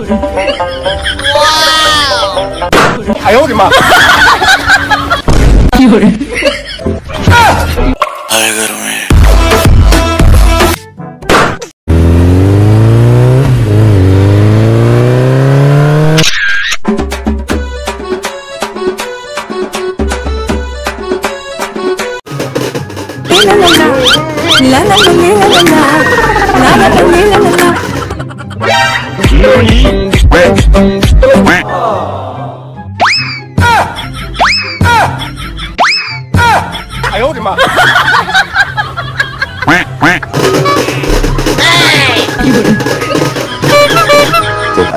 哇！哎呦我的妈！有人。哎呦我的妈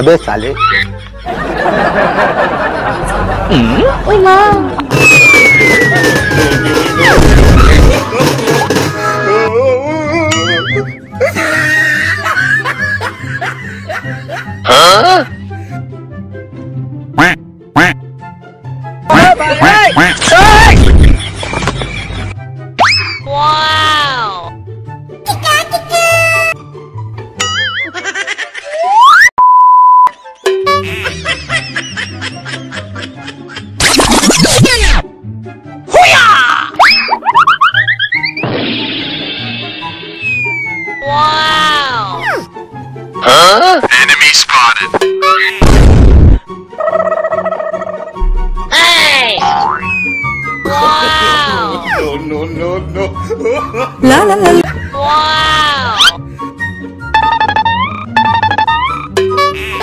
！अबे साले ओए माँ Huh? Quack, quack. Quack, quack, quack. Wow. Wow. Huh? Hey! Wow! No, no, no, no. La, la, la, la. Wow!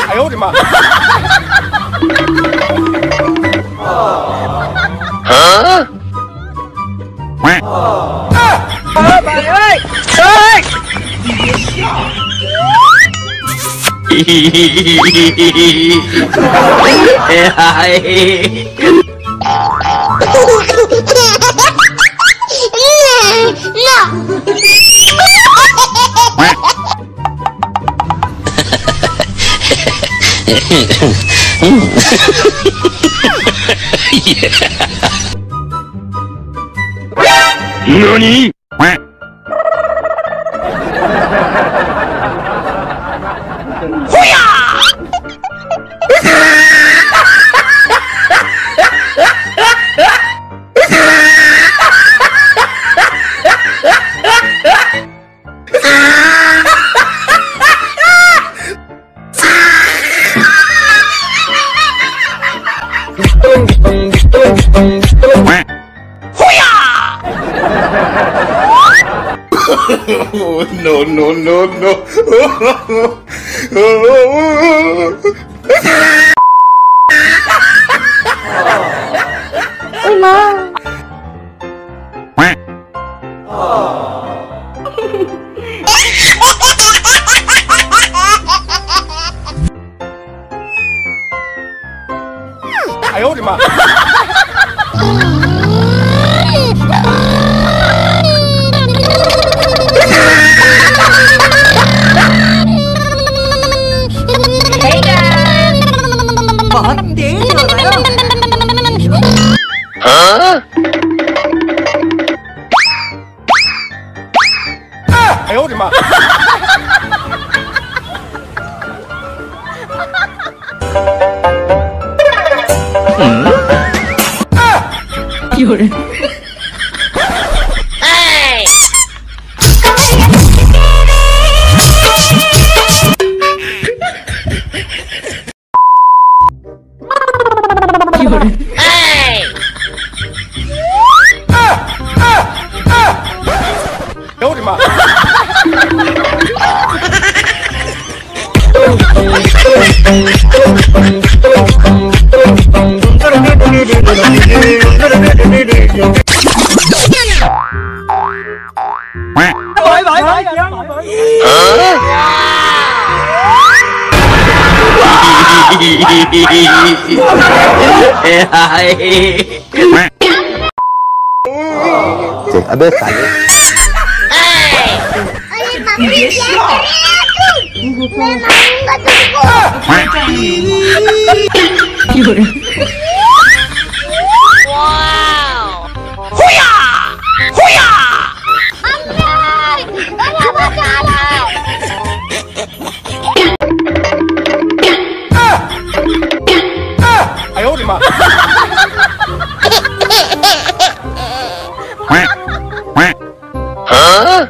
I hold him up. Huh? Oh, my God! NANI? Oh, no, no, no, no. Oi, mom. I hold him up. Huh? Ah! I hold him up. Ah! You're Hey! अबे साले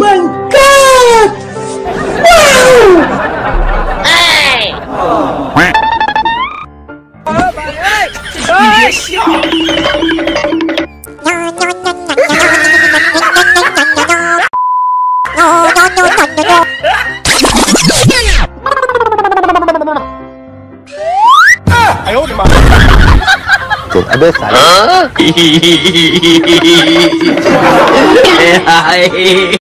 my god! Wow! Hey! Oh my god! No, no, no, no,